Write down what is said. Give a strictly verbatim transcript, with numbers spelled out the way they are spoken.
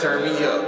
turn me up.